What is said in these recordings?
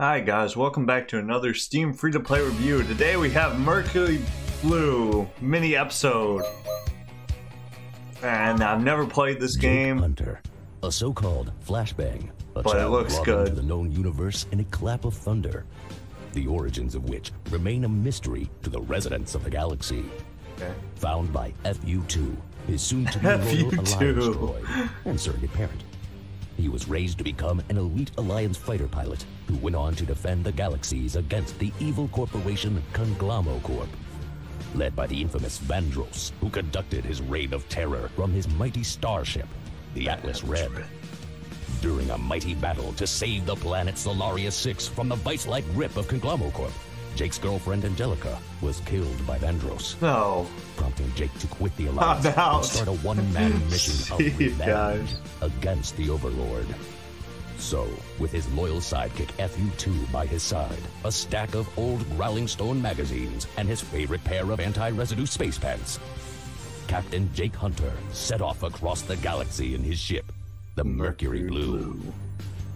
Hi guys, welcome back to another Steam free-to-play review. Today we have Mercury Blue Mini Episode. And I've never played this game. Hunter, a so-called flashbang, but it looks good. The known universe in a clap of thunder, the origins of which remain a mystery to the residents of the galaxy. Okay. Found by FU2, his soon-to-be royal alliance droid and surrogate parent. He was raised to become an elite Alliance fighter pilot who went on to defend the galaxies against the evil corporation Conglomocorp, led by the infamous Vandros, who conducted his reign of terror from his mighty starship, the Atlas Red. During a mighty battle to save the planet Solaria 6 from the vice-like grip of Conglomocorp, Jake's girlfriend Angelica was killed by Vandros, prompting Jake to quit the Alliance and start a one-man mission of revenge against the Overlord. So, with his loyal sidekick FU2 by his side, a stack of old Growling Stone magazines, and his favorite pair of anti-residue space pants, Captain Jake Hunter set off across the galaxy in his ship, the Mercury Blue.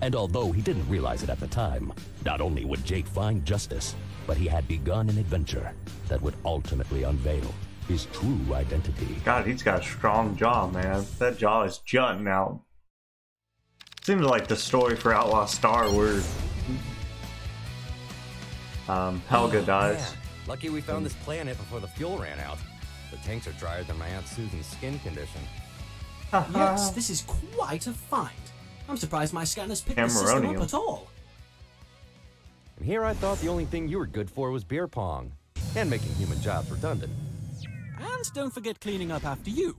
And although he didn't realize it at the time, not only would Jake find justice, but he had begun an adventure that would ultimately unveil his true identity. God, he's got a strong jaw, man. That jaw is jutting out. Seems like the story for Outlaw Star where Helga dies. Man. Lucky we found this planet before the fuel ran out. The tanks are drier than my Aunt Susan's skin condition. Yes, this is quite a find. I'm surprised my scanners picked this system up at all. And here I thought the only thing you were good for was beer pong, and making human jobs redundant. And don't forget cleaning up after you.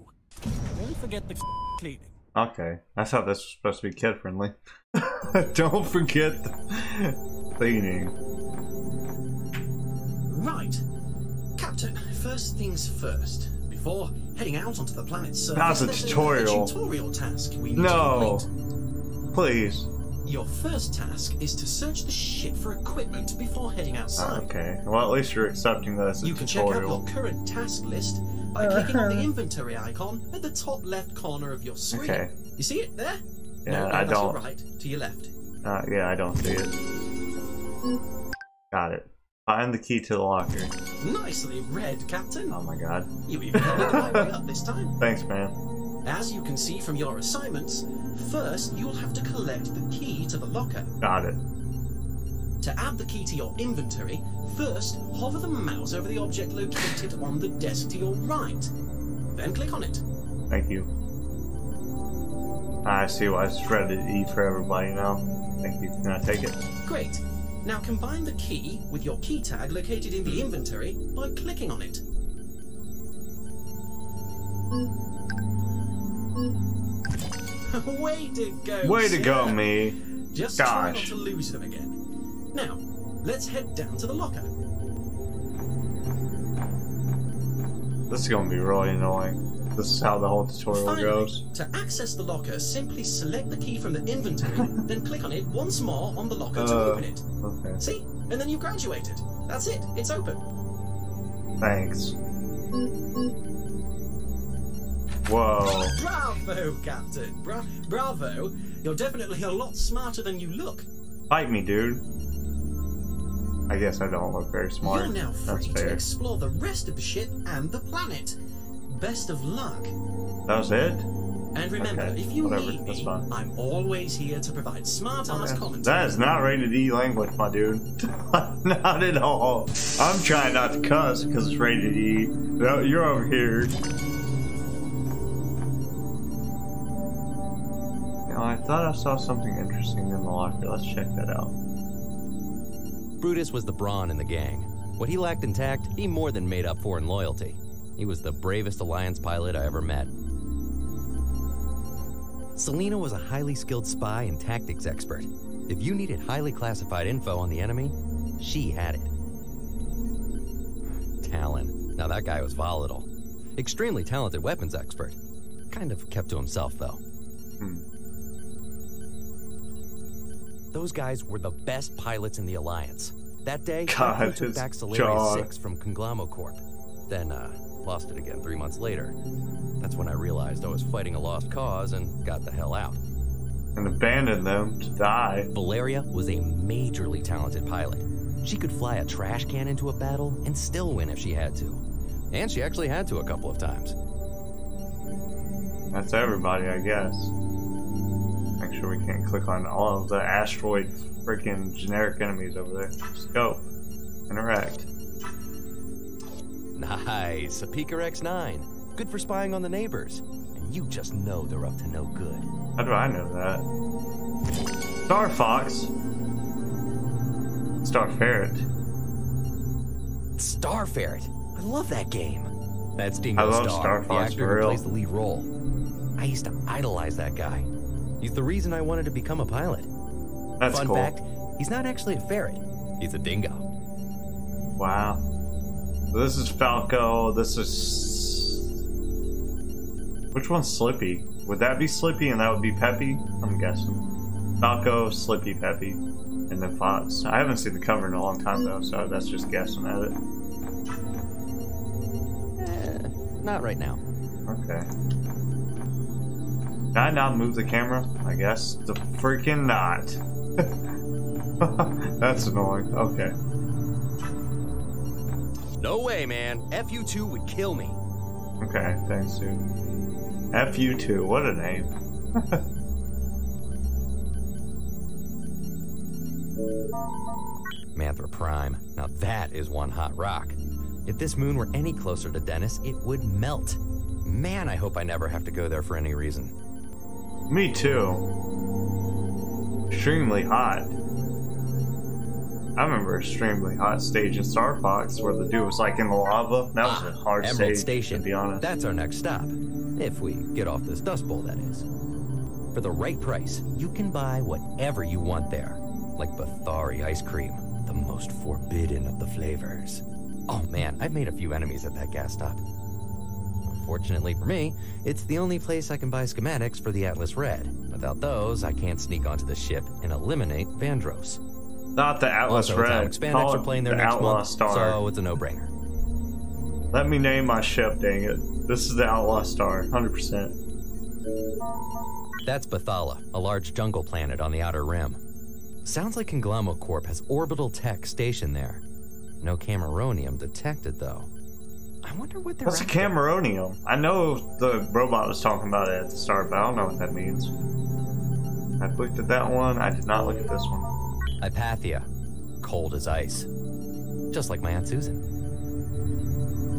Don't forget the cleaning. Okay, I thought this was supposed to be kid friendly. Don't forget the cleaning. Right. Captain, first things first. Before heading out onto the planet's surface, there's a tutorial task we need to complete. Please. Your first task is to search the ship for equipment before heading outside. Okay, well at least you're accepting that as a tutorial. You can check out your current task list by clicking on the inventory icon at the top left corner of your screen. Okay. You see it there? Yeah, I don't. Right, to your left. Yeah, I don't see it. Got it. Find the key to the locker. Nicely read, Captain. Oh my god. You even covered my way up this time. Thanks, man. As you can see from your assignments, first you'll have to collect the key to the locker. Got it. To add the key to your inventory, first hover the mouse over the object located on the desk to your right. Then click on it. Thank you. I see why it's shredded E for everybody now. Thank you. Can I take it? Great. Now combine the key with your key tag located in the inventory by clicking on it. Way to go, me. Just try not to lose them again. Now, let's head down to the locker. This is going to be really annoying. This is how the whole tutorial goes. To access the locker, simply select the key from the inventory, then click on it once more on the locker to open it. Okay. See? And then you graduated. That's it. It's open. Thanks. Whoa. Bravo, Captain. Bravo. You're definitely a lot smarter than you look. Fight me, dude. I guess I don't look very smart. You're now free to explore the rest of the ship and the planet. Best of luck. That was it? And remember, if you need me, I'm always here to provide smart-ass commentary. That is not rated E language, my dude. Not at all. I'm trying not to cuss because it's rated E. No, you're over here. I thought I saw something interesting in the locker. Let's check that out. Brutus was the brawn in the gang. What he lacked in tact, he more than made up for in loyalty. He was the bravest Alliance pilot I ever met. Selena was a highly skilled spy and tactics expert. If you needed highly classified info on the enemy, she had it. Talon. Now that guy was volatile. Extremely talented weapons expert. Kind of kept to himself, though. Those guys were the best pilots in the Alliance. That day, he took back Solaria 6 from Conglomocorp. Then, lost it again 3 months later. That's when I realized I was fighting a lost cause and got the hell out. and abandoned them to die. Valeria was a majorly talented pilot. She could fly a trash can into a battle and still win if she had to. And she actually had to a couple of times. That's everybody, I guess. Make sure we can't click on all of the asteroid freaking generic enemies over there. Let's go. Interact. Nice. A Pika X9. Good for spying on the neighbors. And you just know they're up to no good. How do I know that? Star Fox. Star Ferret. Star Ferret. I love that game. That's Dingo Star. I love Star Fox, for real. The actor who plays the lead role. I used to idolize that guy. He's the reason I wanted to become a pilot. That's cool. Fun fact, he's not actually a ferret. He's a dingo. Wow. This is Falco. This is... Which one's Slippy? Would that be Slippy and that would be Peppy? I'm guessing. Falco, Slippy, Peppy, and then Fox. I haven't seen the cover in a long time, though, so that's just guessing at it. Not right now. Okay. Did I not move the camera? I guess the freaking not. That's annoying. Okay. No way, man. FU2 would kill me. Okay, thanks, dude. FU2, what a name. Manthra Prime. Now that is one hot rock. If this moon were any closer to Dennis, it would melt. Man, I hope I never have to go there for any reason. Me too. Extremely hot. I remember extremely hot stage in Star Fox where the dude was like in the lava. That was a hard Emerald Station, to be honest. That's our next stop. If we get off this dust bowl, that is. For the right price, you can buy whatever you want there. Like Bathari Ice Cream, the most forbidden of the flavors. Oh man, I've made a few enemies at that gas stop. Fortunately for me, it's the only place I can buy schematics for the Atlas Red. Without those, I can't sneak onto the ship and eliminate Vandros. Not the Atlas also, Red. Hispanics are playing their next Outlaw month, Star. So it's a no-brainer. Let me name my ship, dang it. This is the Outlaw Star, 100%. That's Bathala, a large jungle planet on the Outer Rim. Sounds like Conglomocorp has orbital tech stationed there. No Cameronium detected, though. I wonder what they're... That's a Cameronium. I know the robot was talking about it at the start, but I don't know what that means. I've looked at that one. I did not look at this one. Apathia. Cold as ice. Just like my Aunt Susan.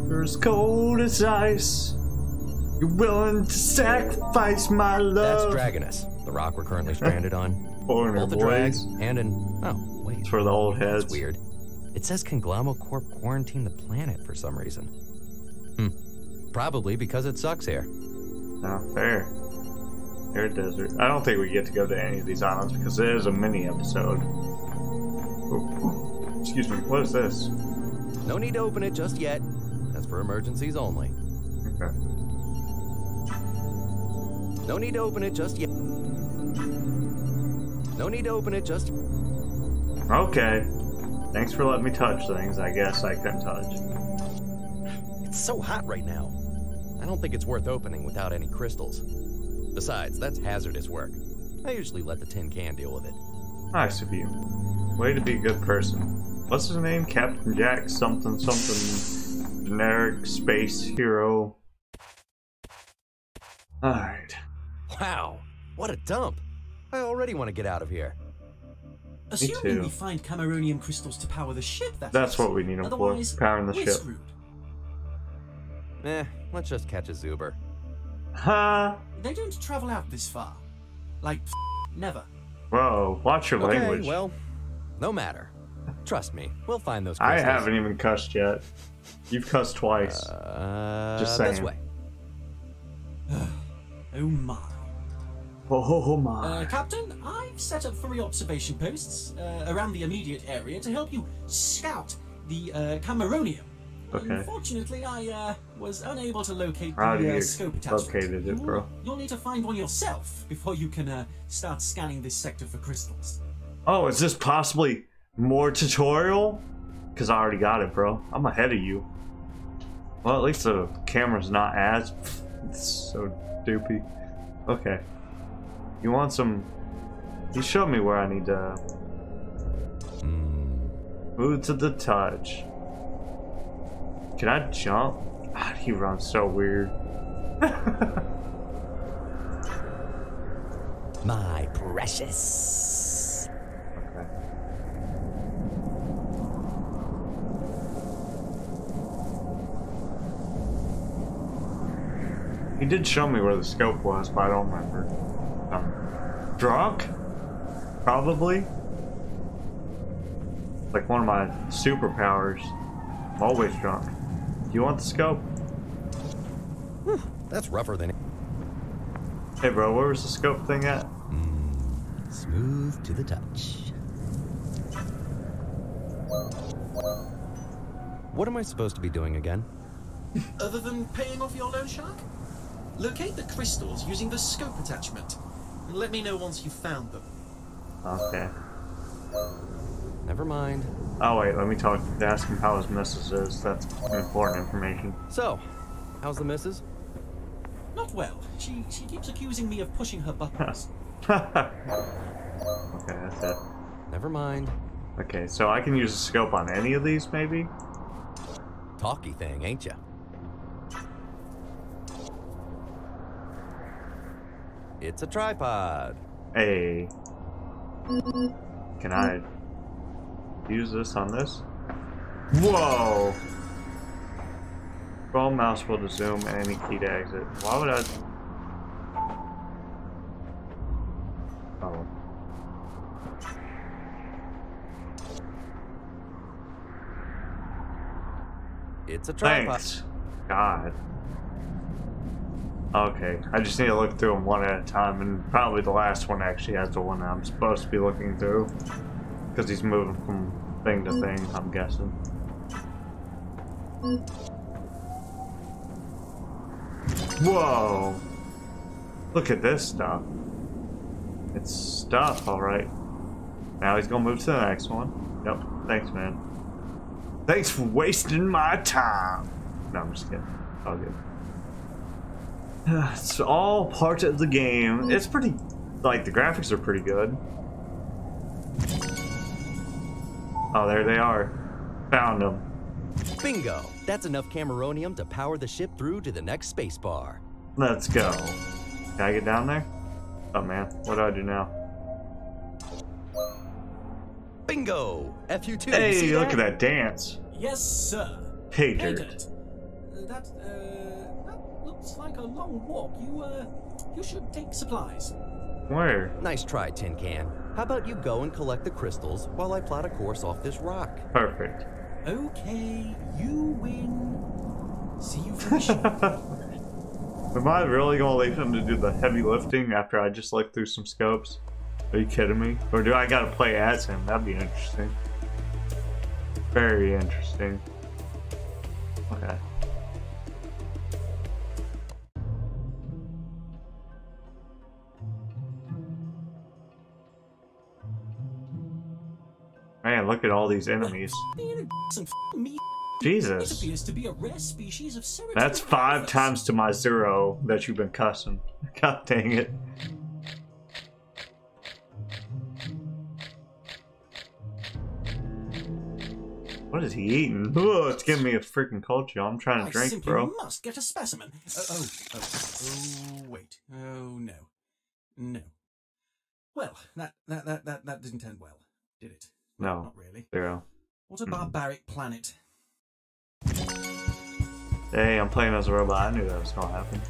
You're as cold as ice. You're willing to sacrifice my love. That's Dragonus, the rock we're currently stranded on. Both a drag and an... Oh, wait. It's for the old heads. That's weird. It says Conglomocorp quarantined the planet for some reason. Probably because it sucks here. Not fair. Air desert. I don't think we get to go to any of these islands because it is a mini episode. Ooh. Excuse me. What is this? No need to open it just yet. That's for emergencies only. Okay. No need to open it just yet. No need to open it just... Okay. Thanks for letting me touch things I guess I couldn't touch. It's so hot right now. I don't think it's worth opening without any crystals. Besides, that's hazardous work. I usually let the tin can deal with it. Nice of you. Way to be a good person. What's his name? Captain Jack something something. Generic space hero. Alright. Wow, what a dump. I already want to get out of here. Assuming we find Cameronium crystals to power the ship, that's what we need them for, powering the ship. Let's just catch a Zuber. Huh? They don't travel out this far. Like, never. Whoa, watch your language. Okay, well, no matter. Trust me, we'll find those crystals. I haven't even cussed yet. You've cussed twice. Just saying. This way. Oh my. Oh my. Captain, I've set up 3 observation posts around the immediate area to help you scout the Cameronium. Okay. Unfortunately, I was unable to locate the scope attachment. You'll need to find one yourself before you can start scanning this sector for crystals. Oh, is this possibly more tutorial? Because I already got it, bro. I'm ahead of you. Well, at least the camera's not as... It's so doopy. Okay. You want some You show me where I need to move to the touch. Can I jump? God, he runs so weird. My precious. Okay. He did show me where the scope was, but I don't remember. I'm drunk? Probably. Like one of my superpowers. I'm always drunk. Do you want the scope? That's rougher than it. Hey bro, where was the scope thing at? Smooth to the touch. What am I supposed to be doing again? Other than paying off your loan shark? Locate the crystals using the scope attachment. And let me know once you've found them. Okay. Never mind. Oh wait, let me talk to ask him how his missus is. That's important information. So, how's the missus? Not well. She keeps accusing me of pushing her buttons. Okay, that's it. Never mind. Okay, so I can use a scope on any of these, maybe? Talky thing, ain't ya? It's a tripod. Hey. Can I use this on this? Whoa! Scroll mouse will to zoom and any key to exit. Why would I? Oh. It's a tripod. Thanks. God. Okay, I just need to look through them one at a time, and probably the last one actually has the one I'm supposed to be looking through. Because he's moving from thing to thing, I'm guessing. Whoa! Look at this stuff. It's stuff, alright. Now he's gonna move to the next one. Yep, thanks, man. Thanks for wasting my time! No, I'm just kidding. All good. It's all part of the game. It's pretty, like, the graphics are pretty good. Oh, there they are. Found them. Bingo! That's enough Cameronium to power the ship through to the next space bar. Let's go. Can I get down there? Oh man, what do I do now? Bingo! FU2. Hey, look at that dance. Yes, sir. Hey, dirt. That looks like a long walk. You should take supplies. Where? Nice try, Tin Can. How about you go and collect the crystals while I plot a course off this rock? Perfect. Okay, you win. See you for the show. Am I really gonna leave him to do the heavy lifting after I just looked through some scopes? Are you kidding me? Or do I gotta play as him? That'd be interesting. Very interesting. Okay. Man, look at all these enemies. Jesus. That's 5 times to my 0 that you've been cussing. God dang it. What is he eating? Oh, it's giving me a freaking cold chill. I'm trying to drink, bro. I must get a specimen. Oh, wait. Oh, no. No. Well, that didn't end well, did it? No, not really. Zero. What a barbaric planet. Hey, I'm playing as a robot. I knew that was gonna happen.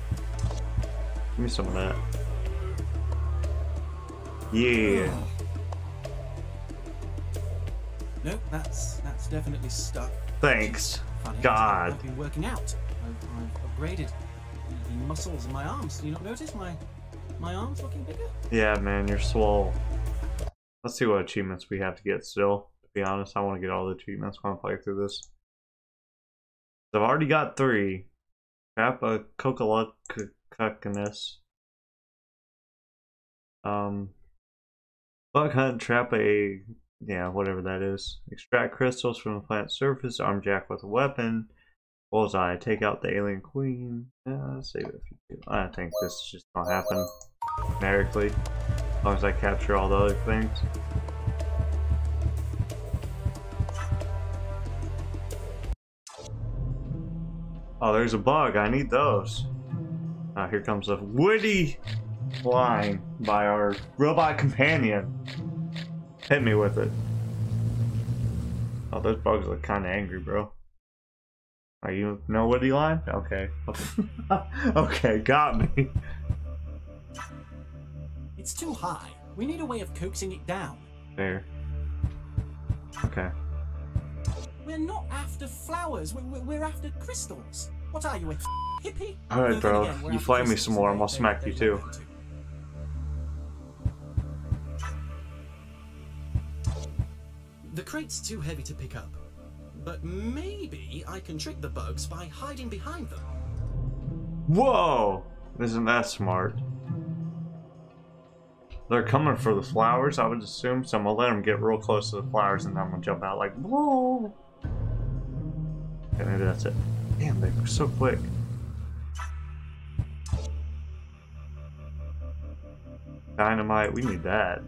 Give me some of that. Yeah. Nope, that's definitely stuck. Thanks. Funny, God. I've been working out. I've upgraded the muscles in my arms. Do you not notice my arms looking bigger? Yeah, man, you're swole. Let's see what achievements we have to get still. To be honest, I want to get all the achievements when I play through this. So I've already got 3. Trap a Coca-Cola Cuckiness. Bug hunt, trap a... yeah, whatever that is. Extract crystals from the plant's surface, arm Jack with a weapon. Bullseye, take out the alien queen. Save it if you do. I think this is just gonna happen numerically. As long as I capture all the other things. Oh, there's a bug. I need those. Oh, here comes a woody flying by our robot companion. Hit me with it. Oh, those bugs look kind of angry, bro. Are you no woody line? Okay. Okay, got me. It's too high. We need a way of coaxing it down. There. Okay. We're not after flowers. We're after crystals. What are you, a hippie? All right, bro. You fly me some more, and I'll smack you too. The crate's too heavy to pick up, but maybe I can trick the bugs by hiding behind them. Whoa! Isn't that smart? They're coming for the flowers, I would assume, so I'm gonna let them get real close to the flowers, and then I'm gonna jump out like, whoa! Okay, maybe that's it. Damn, they were so quick. Dynamite, we need that.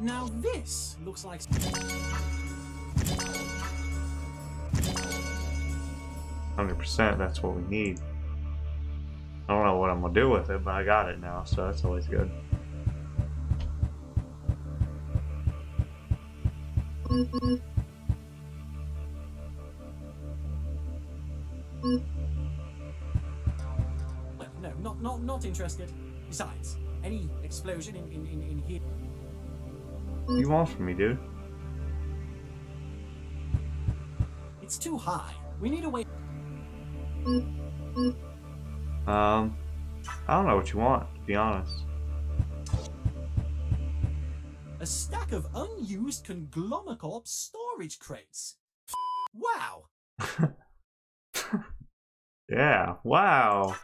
Now this looks like... %, that's what we need. I don't know what I'm gonna do with it, but I got it now, so that's always good. Well, no, not interested. Besides, any explosion in here. What do you want from me, dude? It's too high. We need a way. I don't know what you want, to be honest. A stack of unused Conglomocorp storage crates. Wow. Yeah, wow.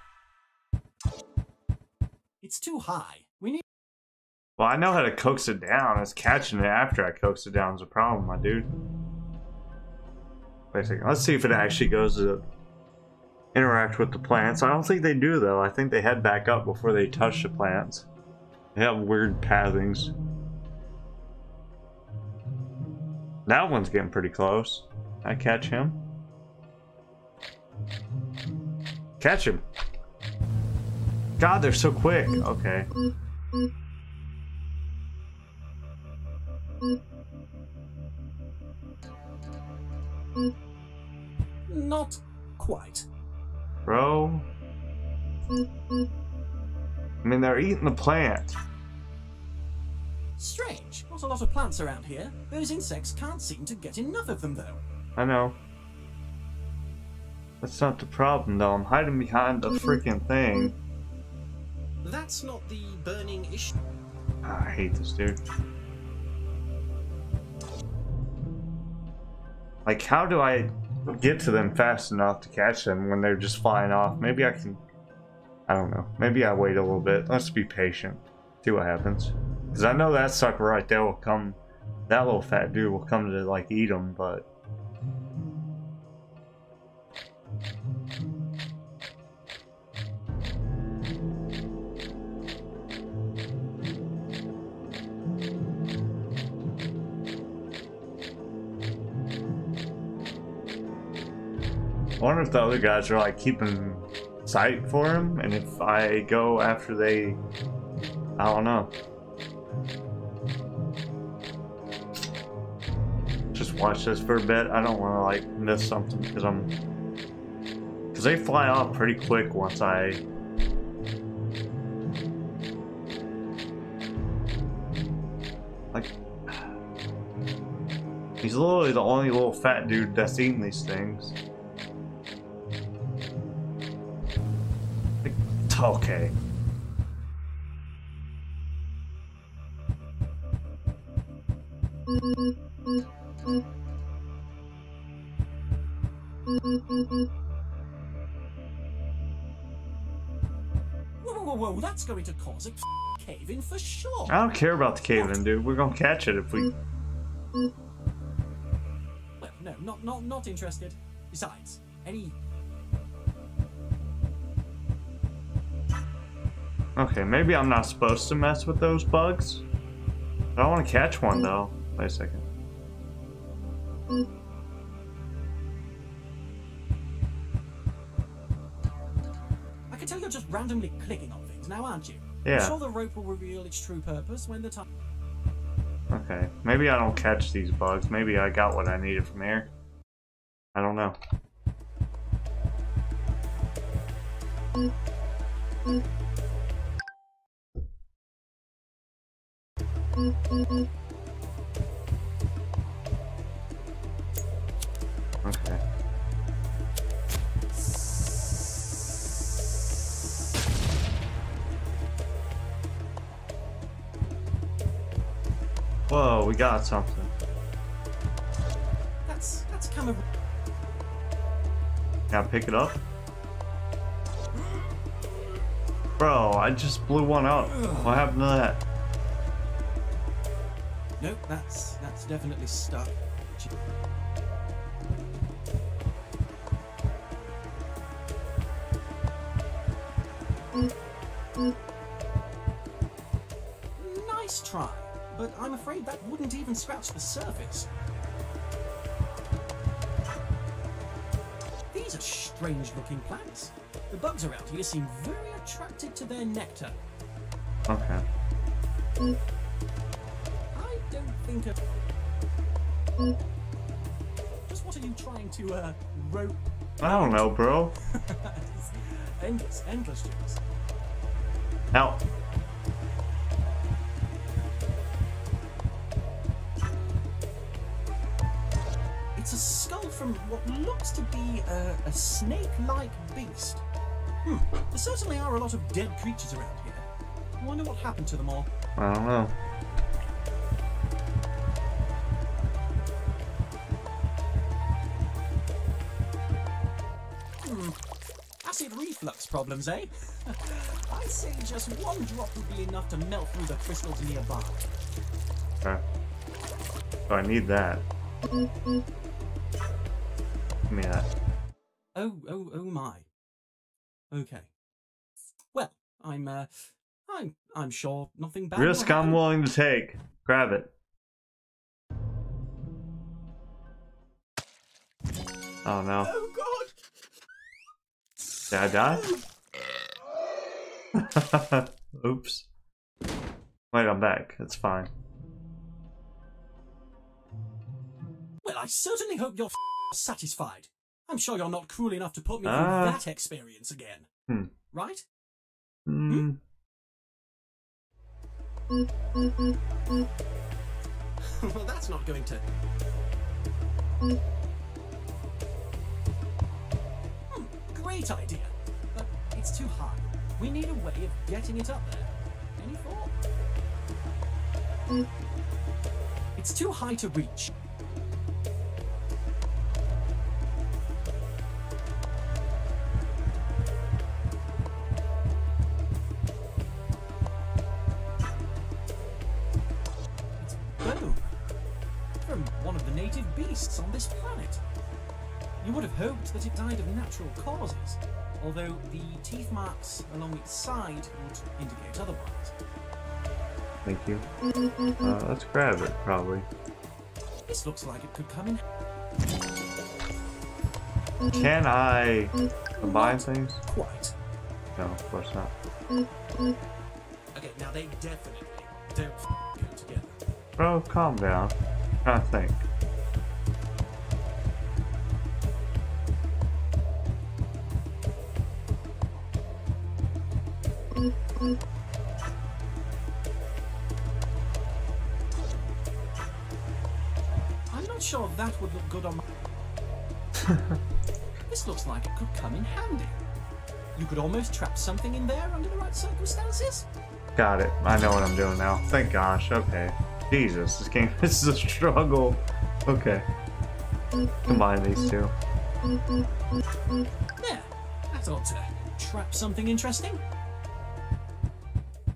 It's too high. We need... Well, I know how to coax it down. It's catching it after I coax it down is a problem, my dude. Wait a second. Let's see if it actually goes to... interact with the plants. I don't think they do though. I think they head back up before they touch the plants. They have weird pathings. That one's getting pretty close. I catch him. Catch him. God, they're so quick. Okay. Not quite. Bro. I mean, they're eating the plant. Strange. Not a lot of plants around here. Those insects can't seem to get enough of them, though. I know. That's not the problem, though. I'm hiding behind a freaking thing. That's not the burning issue. Oh, I hate this dude. Like, how do I... get to them fast enough to catch them when they're just flying off? Maybe I can... I don't know. Maybe I wait a little bit. Let's be patient. See what happens. Because I know that sucker right there will come... That little fat dude will come to, like, eat them, but... I wonder if the other guys are like keeping sight for him, and if I go after they, I don't know. Just watch this for a bit. I don't want to like miss something because they fly off pretty quick once I. Like, he's literally the only little fat dude that's eating these things. Okay. Whoa, that's going to cause a cave-in for sure. I don't care about the cave-in, dude. We're gonna catch it if we... Well, no, not interested. Besides, any... Okay, maybe I'm not supposed to mess with those bugs. I don't want to catch one though. Wait a second. I can tell you're just randomly clicking on things now, aren't you? Yeah. I'm sure the rope will reveal its true purpose when the time. Okay, maybe I don't catch these bugs. Maybe I got what I needed from here. I don't know. Okay. Whoa, we got something. That's kind of. Can I pick it up? Bro, I just blew one up. What happened to that? Nope, that's definitely stuck. Nice try, but I'm afraid that wouldn't even scratch the surface. These are strange-looking plants. The bugs around here seem very attracted to their nectar. Okay. I don't think of... Just what are you trying to, rope? I don't know, bro. It's endless jokes. Help. It's a skull from what looks to be a snake-like beast. There certainly are a lot of dead creatures around here. I wonder what happened to them all. I don't know. Acid reflux problems, eh? I say just one drop would be enough to melt through the crystals nearby. Okay. So I need that. Give me that. Oh my. Okay. Well, I'm sure nothing bad. Risk I'm willing to take. Grab it. Oh no. Oh god. Did I die? Oops. Wait, I'm back. It's fine. Well, I certainly hope you're satisfied. I'm sure you're not cruel enough to put me through that experience again. Right? Well, that's not going to... Great idea, but it's too high. We need a way of getting it up there. Any thought? It's too high to reach. On this planet. You would have hoped that it died of natural causes, although the teeth marks along its side would indicate otherwise. Thank you. Let's grab it, probably. This looks like it could come in. Can I combine things? Quite. No, of course not. Okay, now they definitely don't go together. Bro, calm down. I think. I'm not sure that would look good on my... This looks like it could come in handy. You could almost trap something in there under the right circumstances. Got it. I know what I'm doing now. Thank gosh. Okay. Jesus, this game, this is a struggle. Okay. Combine these two. There. That ought to trap something interesting.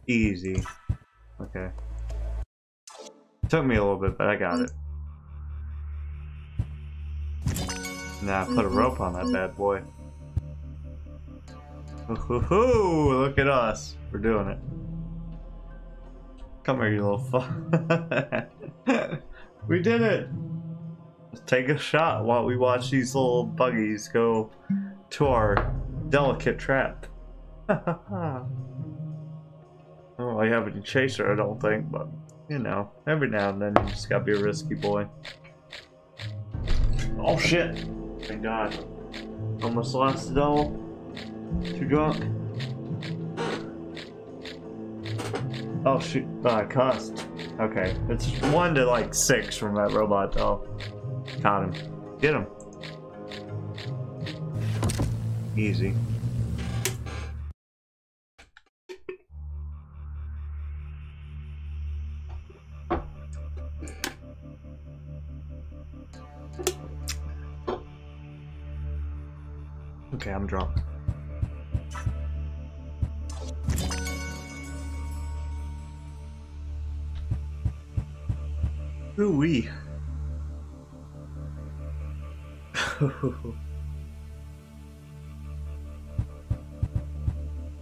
Easy. Okay. Took me a little bit, but I got it. Now I put a rope on that bad boy. Look at us. We're doing it. Come here, you little fuck. We did it! Let's take a shot while we watch these little buggies go to our delicate trap. I don't really have any chaser, I don't think, but you know, every now and then you just gotta be a risky boy. Oh shit! Thank God. Almost lost it all. Too drunk. Oh shoot, I cussed. Okay, it's 1 to like 6 from that robot though. Caught him. Get him. Easy. Okay, I'm drunk. Ooh-wee.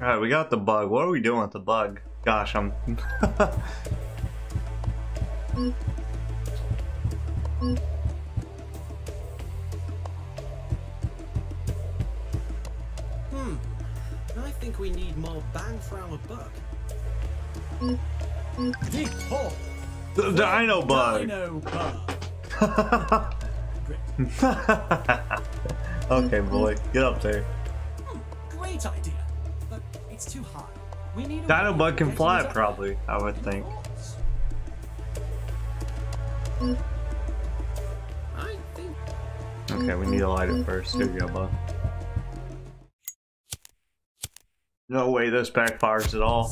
Alright, we got the bug. What are we doing with the bug? Gosh, I'm... I think we need more bang for our buck. The dino bug. Dino bug. Okay, boy, get up there. Great idea, but it's too high. We need a dino bug can fly, probably. I would think. Okay, we need to light it first. Here we go, bud. No way this backfires at all.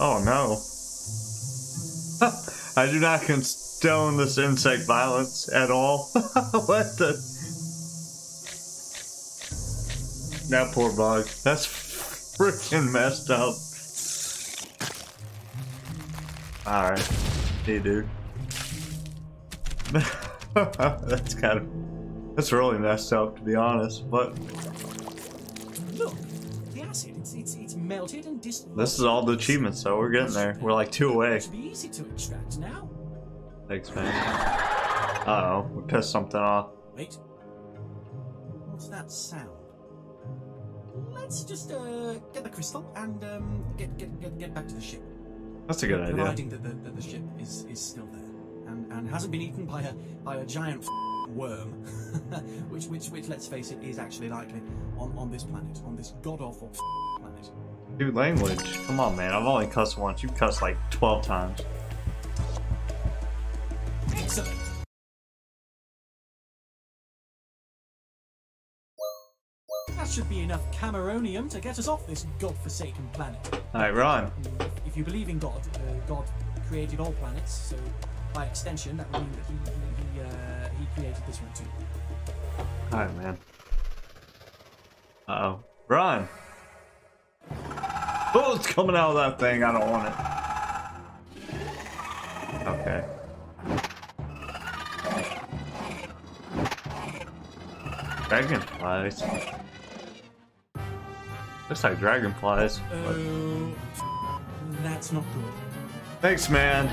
Oh no. I do not condone this insect violence at all. What the? That poor bug. That's freaking messed up. Alright. Hey dude. That's kind of... That's really messed up to be honest, but... Look. It's melted and dislocated. This is all the achievements, so we're getting there. We're like 2 away. It's easy to extract now. Thanks, man. Uh-oh, we pissed something off. Wait. What's that sound? Let's just get the crystal and get back to the ship. That's a good idea. Providing that the ship is still there and hasn't been eaten by a giant worm, which let's face it is actually likely on this planet, on this god awful planet. Dude, language. Come on, man. I've only cussed once. You've cussed like 12 times. Excellent. That should be enough Cameronium to get us off this godforsaken planet. All right, Ron. If you believe in God, God created all planets, so by extension that would mean that he created this one too. Alright, man. Uh-oh. Run! Oh, it's coming out of that thing. I don't want it. Okay. Dragonflies. Looks like dragonflies. Oh, that's not good. Thanks, man.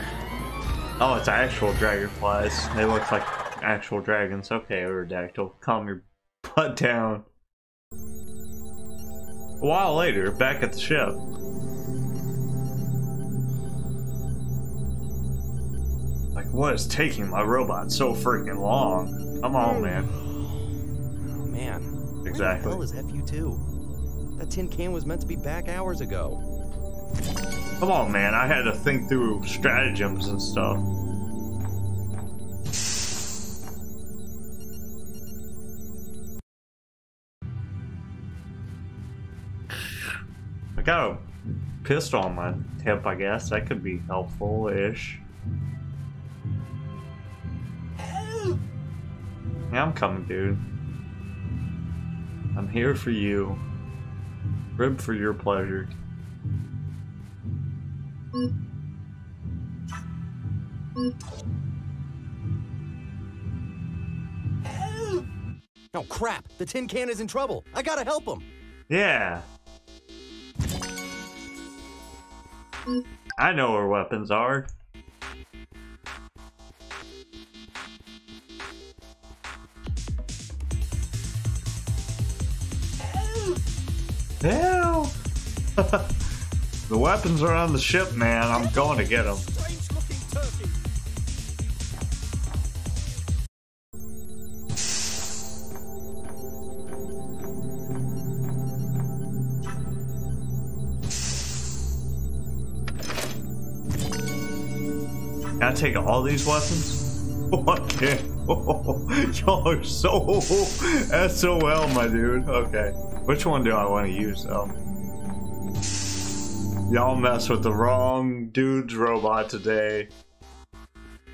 Oh, it's actual dragonflies. They look like actual dragons. Okay, Aerodactyl, calm your butt down. A while later, back at the ship. Like, what is taking my robot so freaking long? Come on, man. Oh, man. Exactly. Where the hell is FU2? That tin can was meant to be back hours ago. Come on, man. I had to think through stratagems and stuff. I got a pistol on my hip, I guess. That could be helpful-ish. Yeah, I'm coming, dude. I'm here for you. Rib for your pleasure. Oh crap! The tin can is in trouble. I gotta help him. Yeah. I know where weapons are. Help! The weapons are on the ship, man. I'm going to get them. Gotta take all these weapons? Okay. Y'all are so SOL, my dude. Okay. Which one do I want to use, though? Y'all mess with the wrong dude's robot today.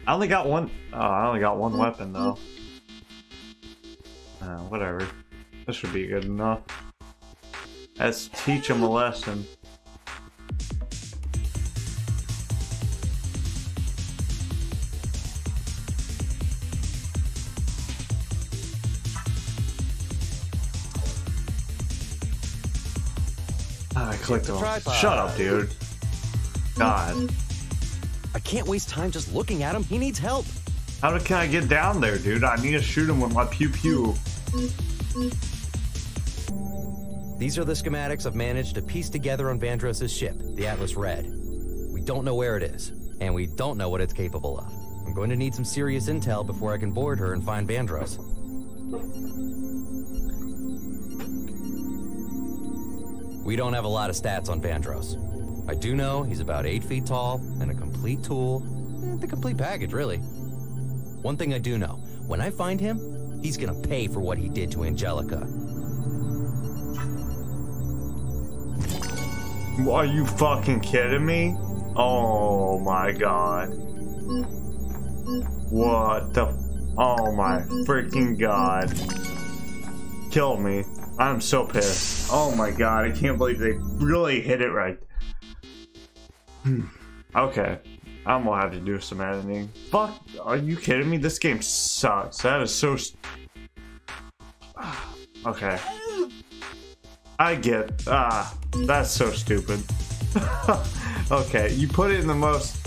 I only got one. Oh, I only got one weapon, though. Whatever. This should be good enough. Let's teach him a lesson. Clicked on. Shut up, dude. God. I can't waste time just looking at him. He needs help. How can I get down there, dude? I need to shoot him with my pew pew. These are the schematics I've managed to piece together on Vandros' ship, the Atlas Red. We don't know where it is, and we don't know what it's capable of. I'm going to need some serious intel before I can board her and find Vandros. We don't have a lot of stats on Vandros. I do know he's about 8 feet tall and a complete tool, the complete package, really. One thing I do know, when I find him, he's gonna pay for what he did to Angelica. Are you fucking kidding me? Oh my God. What the, oh my freaking God. Kill me. I'm so pissed. Oh my God, I can't believe they really hit it right. Okay, I'm gonna have to do some editing. Fuck, are you kidding me? This game sucks. That is so... Okay. I get... that's so stupid. Okay, you put it in the most...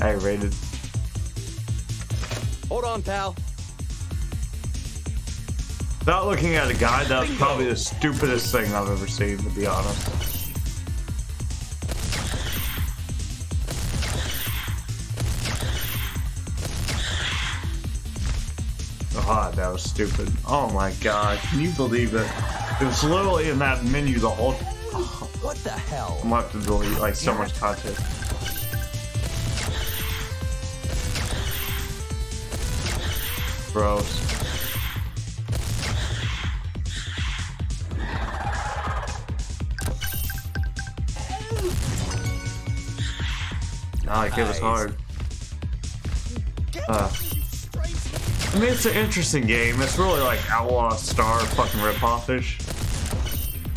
aggravated. Hold on, pal. Not looking at a guy, that's probably the stupidest thing I've ever seen, to be honest. God, that was stupid. Oh my God, can you believe it? It was literally in that menu the whole time. Oh. What the hell? I'm gonna have to delete like so much content. Gross. Like, it was hard. I mean, it's an interesting game. It's really like Outlaw Star fucking ripoff-ish.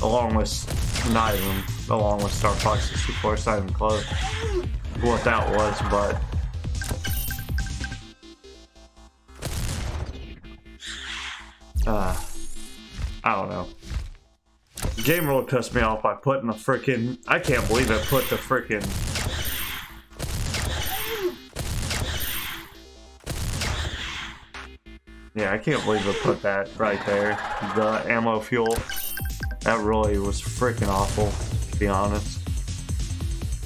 Along with, not even, along with Star Fox 64, it's not even close to what that was, but. I don't know. The game really pissed me off by putting the freaking, I can't believe I put the freaking. Yeah, I can't believe it put that right there. The ammo fuel. That really was freaking awful, to be honest.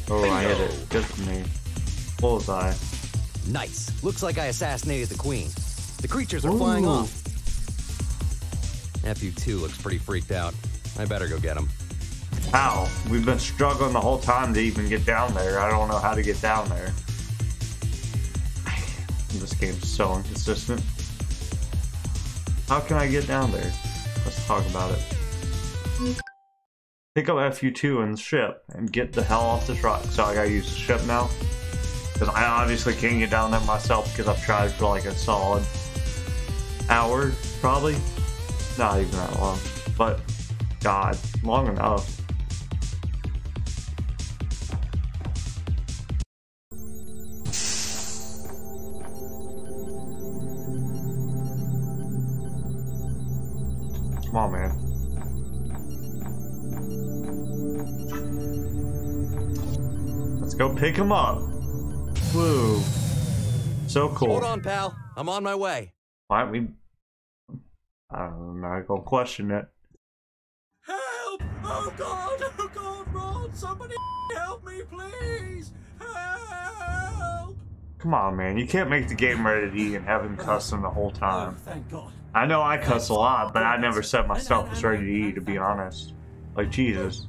Oh, I hit it. Good for me. Bullseye. Nice. Looks like I assassinated the queen. The creatures are flying off. FU2 looks pretty freaked out. I better go get him. How? We've been struggling the whole time to even get down there. I don't know how to get down there. This game's so inconsistent. How can I get down there? Let's talk about it. Pick up FU2 and the ship and get the hell off this rock. So I gotta use the ship now? Because I obviously can't get down there myself because I've tried for like a solid hour, probably. Not even that long, but God, long enough. Come on, man. go pick him up. Woo. So cool. Hold on, pal. I'm on my way. Why aren't we... I'm not gonna question it. Help! Oh God, Ron! Somebody help me, please! Help! Come on, man. You can't make the game rated E and have him cussing the whole time. Oh, thank God. I know I cuss a lot, but I never said myself as rated E, to be honest. Like, Jesus.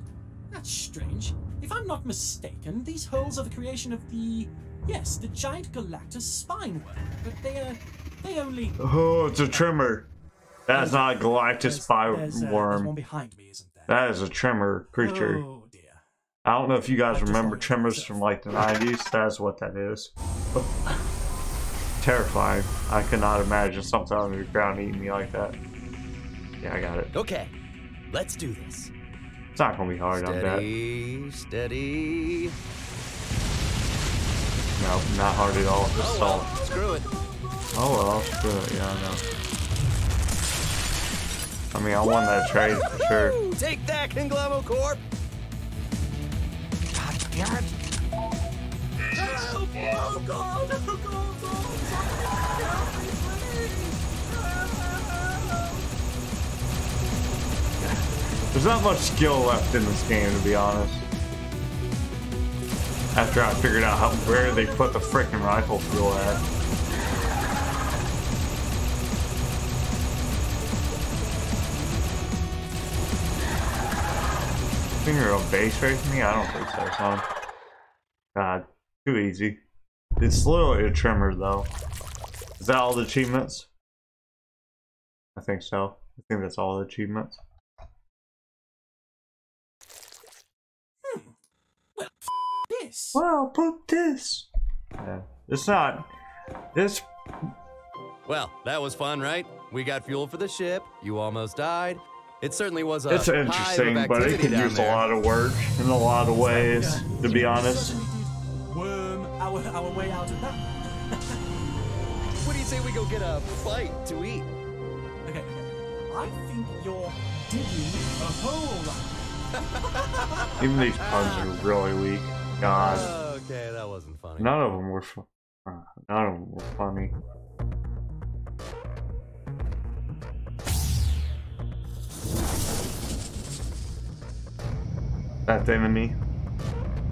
That's strange. If I'm not mistaken, these holes are the creation of the... Yes, the giant Galactus spine worm. But they are... They only... Oh, it's a tremor. That's not a Galactus spine worm. There's one behind me, isn't there? That is a tremor creature. Oh, dear. I don't know if you guys remember tremors from, like, the 90s. That's what that is. Terrifying. I could not imagine something underground eating me like that. Yeah, I got it. Okay, let's do this. It's not gonna be hard, I bet. Steady. No, not hard at all. Just salt. Well, screw it. Oh well, screw it. Yeah, I know. I mean, I won that trade for sure. Take that, Conglomocorp. God damn it. Help! Oh God! Oh God! There's not much skill left in this game, to be honest. After I figured out how where they put the frickin' rifle fuel at. I think you're a base race me? I don't think so, son. God, too easy. It's literally a tremor, though. Is that all the achievements? I think so. I think that's all the achievements. Well, this. Well, put this. Yeah, it's not. This. Well, that was fun, right? We got fuel for the ship. You almost died. It certainly was a. It's interesting, hive of but it could use there. A lot of work in a lot of ways. To be honest. Worm our way out of that. What do you say we go get a bite to eat? Okay. I think you're digging a hole. Even these puns are really weak. God. Okay, that wasn't funny. None of them were funny. That enemy,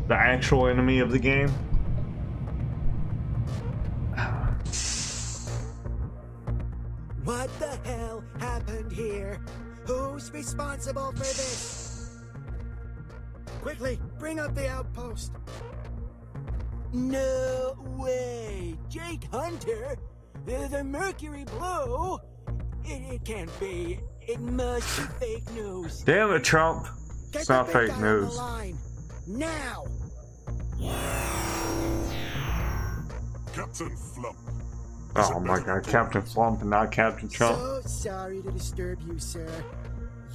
the actual enemy of the game. What the hell happened here? Who's responsible for this? Quickly, bring up the outpost. No way! Jake Hunter? The Mercury Blue? It can't be. It must be fake news. Damn it, Trump. It's not fake news. Now! Captain Flump. Oh my God, Captain Flump and not Captain Trump. So sorry to disturb you, sir.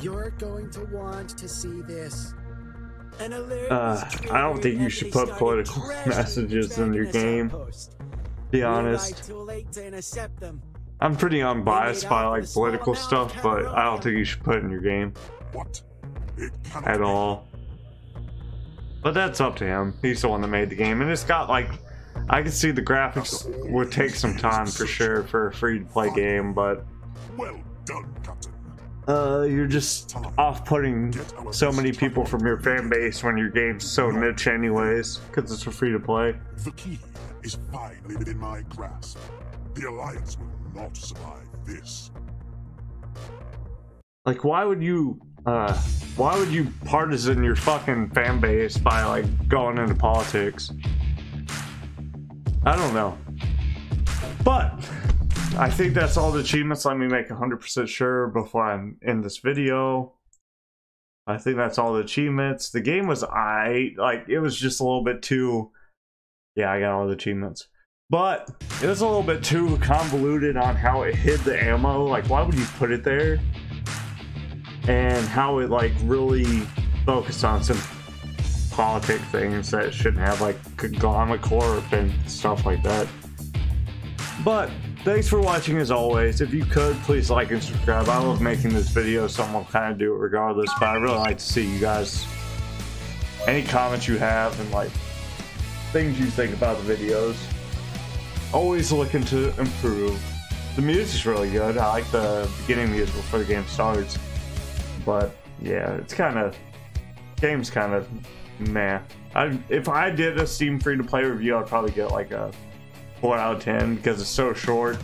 You're going to want to see this. I don't think you should put political messages in your game. Be honest. I'm pretty unbiased by like political stuff, but I don't think you should put it in your game at all. But that's up to him. He's the one that made the game, and it's got like I can see the graphics would take some time for sure for a free-to-play game, but well done, Captain. You're just off-putting so many people from your fan base when your game's so niche anyways, because it's for free to play. The key is finally within my grasp. The Alliance will not survive this. Like, why would you partisan your fucking fan base by, like, going into politics? I don't know. But... I think that's all the achievements. Let me make 100% sure before I'm in this video. I think that's all the achievements. The game was aight. Like, it was just a little bit too... Yeah, I got all the achievements. But it was a little bit too convoluted on how it hid the ammo. Like, why would you put it there? And how it, like, really focused on some politic things that shouldn't have, like, Conglomocorp and stuff like that. But... Thanks for watching as always. If you could, please like and subscribe. I love making this video, so I'm gonna kind of do it regardless, but I really like to see you guys, any comments you have, and like things you think about the videos. Always looking to improve. The music's really good. I like the beginning music before the game starts. But yeah, it's kind of, game's kind of meh. If I did a Steam free-to-play review, I'd probably get like a 4/10 because it's so short.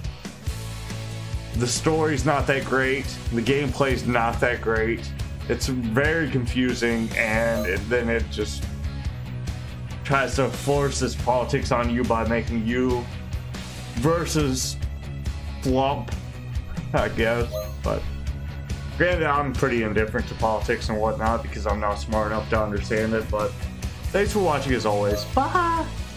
The story's not that great. The gameplay's not that great. It's very confusing, and then it just tries to force its politics on you by making you versus Flump, I guess. But granted, I'm pretty indifferent to politics and whatnot because I'm not smart enough to understand it. But thanks for watching as always. Bye!